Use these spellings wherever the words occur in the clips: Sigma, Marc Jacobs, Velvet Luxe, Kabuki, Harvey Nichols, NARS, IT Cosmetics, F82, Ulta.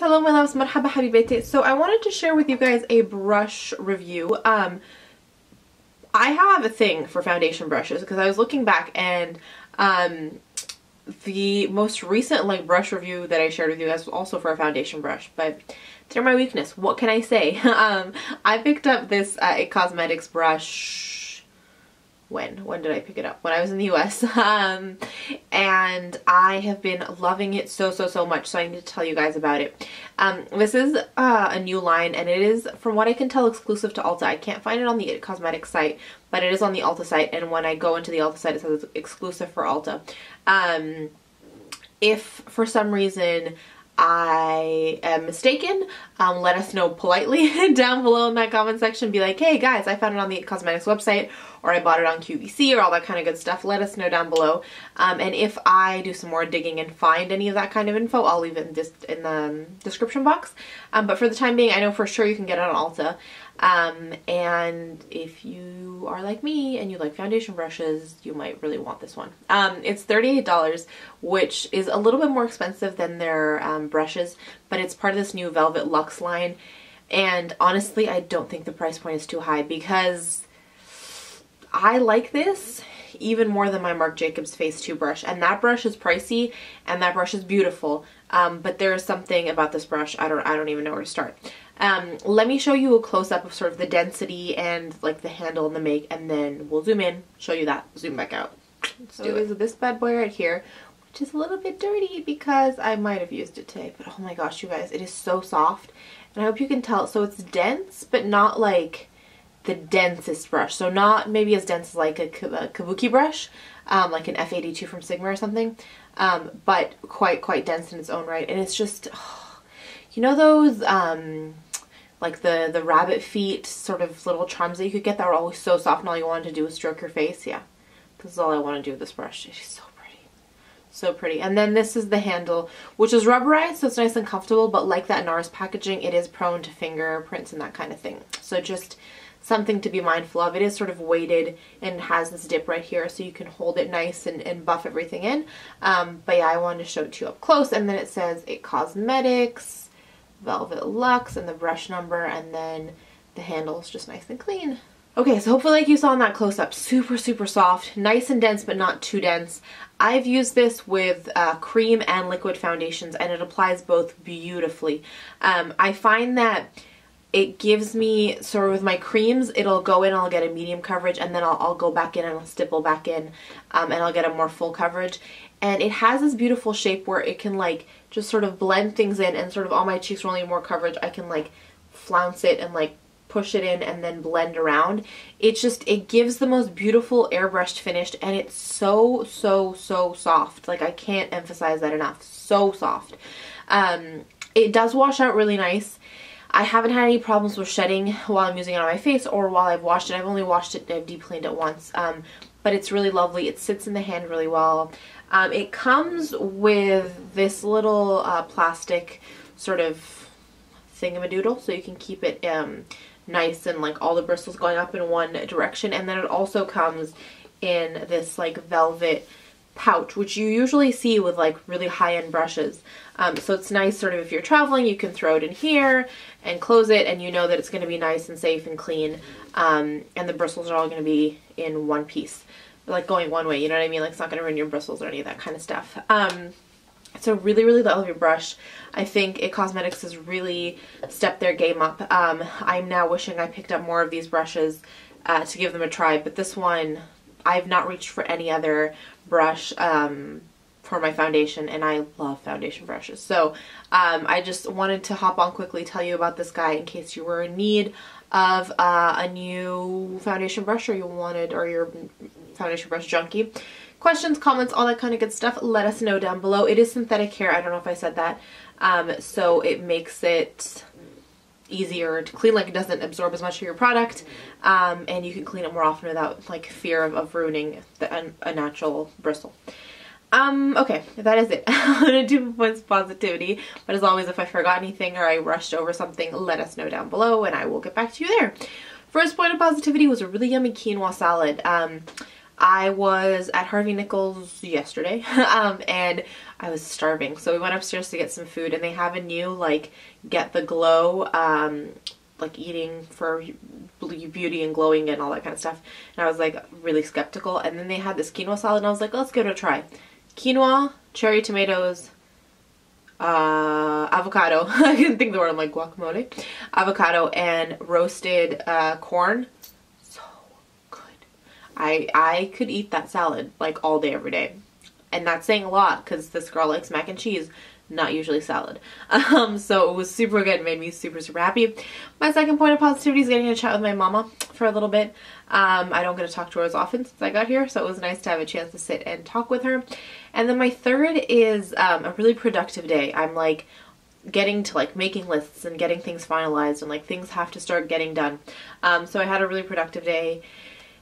guys, hello my loves, marhaba habibati. So I wanted to share with you guys a brush review. I have a thing for foundation brushes because I was looking back and the most recent like brush review that I shared with you guys was also for a foundation brush, but they're my weakness. What can I say? I picked up this IT Cosmetics brush. When did I pick it up? When I was in the US. And I have been loving it so much, so I need to tell you guys about it. This is a new line, and it is, from what I can tell, exclusive to Ulta. I can't find it on the IT Cosmetics site, but it is on the Ulta site, and when I go into the Ulta site it says it's exclusive for Ulta. If for some reason I am mistaken, let us know politely down below in that comment section. Be like, hey guys, I found it on the IT Cosmetics website, or I bought it on QVC, or all that kind of good stuff. Let us know down below. And if I do some more digging and find any of that kind of info, I'll leave it in the description box. But for the time being, I know for sure you can get it on Ulta. And if you are like me and you like foundation brushes, you might really want this one. It's $38, which is a little bit more expensive than their brushes, but it's part of this new Velvet Luxe line. And honestly, I don't think the price point is too high because I like this even more than my Marc Jacobs Phase 2 brush, and that brush is pricey and that brush is beautiful, but there is something about this brush, I don't even know where to start. Let me show you a close-up of sort of the density and like the handle and the make, and then we'll zoom in, show you that, zoom back out. So there's this bad boy right here, which is a little bit dirty because I might have used it today, but oh my gosh you guys, it is so soft, and I hope you can tell. So it's dense, but not like the densest brush, so not maybe as dense as like a Kabuki brush, like an F82 from Sigma or something, but quite dense in its own right. And it's just, oh, you know those like the rabbit feet sort of little charms that you could get that were always so soft and all you wanted to do was stroke your face? Yeah, this is all I want to do with this brush. It's so pretty, so pretty. And then this is the handle, which is rubberized, so it's nice and comfortable, but like that NARS packaging, it is prone to fingerprints and that kind of thing, so just something to be mindful of. It is sort of weighted and has this dip right here, so you can hold it nice and buff everything in. But yeah, I wanted to show it to you up close. And then it says IT Cosmetics, Velvet Luxe, and the brush number, and then the handle is just nice and clean. Okay, so hopefully like you saw in that close-up, super soft, nice and dense but not too dense. I've used this with cream and liquid foundations, and it applies both beautifully. I find that it gives me, sort of with my creams, it'll go in, I'll get a medium coverage, and then I'll go back in and I'll stipple back in, and I'll get a more full coverage. And it has this beautiful shape where it can like just sort of blend things in, and sort of all my cheeks are only more coverage, I can like flounce it and like push it in and then blend around. It's just, it gives the most beautiful airbrushed finish, and it's so soft. Like I can't emphasize that enough, so soft. It does wash out really nice. I haven't had any problems with shedding while I'm using it on my face or while I've washed it. I've only washed it, I've deep cleaned it once, but it's really lovely. It sits in the hand really well. It comes with this little plastic sort of thingamadoodle, so you can keep it nice and like all the bristles going up in one direction. And then it also comes in this like velvet pouch, which you usually see with like really high-end brushes, so it's nice sort of if you're traveling, you can throw it in here and close it, and you know that it's going to be nice and safe and clean, and the bristles are all going to be in one piece, like going one way, you know what I mean, like it's not going to ruin your bristles or any of that kind of stuff. So really love your brush. I think IT Cosmetics has really stepped their game up. I'm now wishing I picked up more of these brushes to give them a try, but this one, I've not reached for any other brush for my foundation, and I love foundation brushes. So I just wanted to hop on quickly, tell you about this guy in case you were in need of a new foundation brush, or you wanted, or you're a foundation brush junkie. Questions, comments, all that kind of good stuff, let us know down below. It is synthetic hair, I don't know if I said that, so it makes it easier to clean, like it doesn't absorb as much of your product, and you can clean it more often without like fear of ruining a natural bristle. Okay, that is it. I'm gonna do points positivity, but as always, if I forgot anything or I rushed over something, let us know down below and I will get back to you there. First point of positivity was a really yummy quinoa salad. I was at Harvey Nichols yesterday and I was starving, so we went upstairs to get some food, and they have a new like Get the Glow like eating for beauty and glowing and all that kind of stuff, and I was like really skeptical, and then they had this quinoa salad and I was like, let's give it a try. Quinoa, cherry tomatoes, avocado, I couldn't think of the word, I'm like guacamole, avocado and roasted corn. So good. I could eat that salad like all day every day, and that's saying a lot because this girl likes mac and cheese, not usually salad. So it was super good, made me super, super happy. My second point of positivity is getting to chat with my mama for a little bit. I don't get to talk to her as often since I got here, so it was nice to have a chance to sit and talk with her. And then my third is a really productive day. I'm like getting to like making lists and getting things finalized, and like things have to start getting done. So I had a really productive day.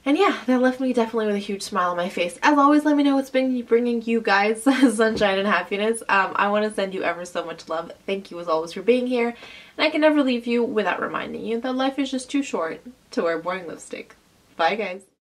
And yeah, that left me definitely with a huge smile on my face. As always, let me know what's been bringing you guys sunshine and happiness. I want to send you ever so much love. Thank you as always for being here. And I can never leave you without reminding you that life is just too short to wear boring lipstick. Bye guys.